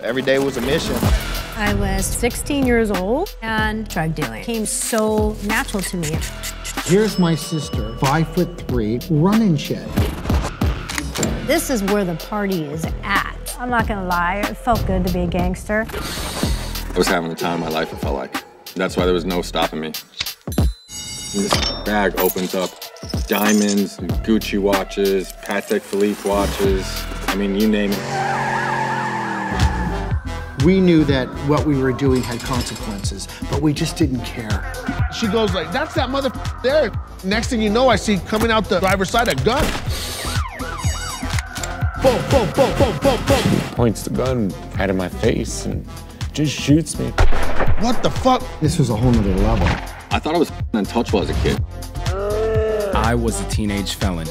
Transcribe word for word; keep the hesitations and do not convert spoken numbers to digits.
Every day was a mission. I was sixteen years old and drug dealing. It came so natural to me. Here's my sister, five foot three, running shit. This is where the party is at. I'm not gonna lie, it felt good to be a gangster. I was having the time of my life, I felt like. That's why there was no stopping me. This bag opens up diamonds, Gucci watches, Patek Philippe watches. I mean, you name it. We knew that what we were doing had consequences, but we just didn't care. She goes like, that's that mother there. Next thing you know, I see coming out the driver's side a gun. Boom, boom, boom, boom, boom, boom. Points the gun out of my face and just shoots me. What the fuck? This was a whole nother level. I thought I was untouchable as a kid. I was a teenage felon.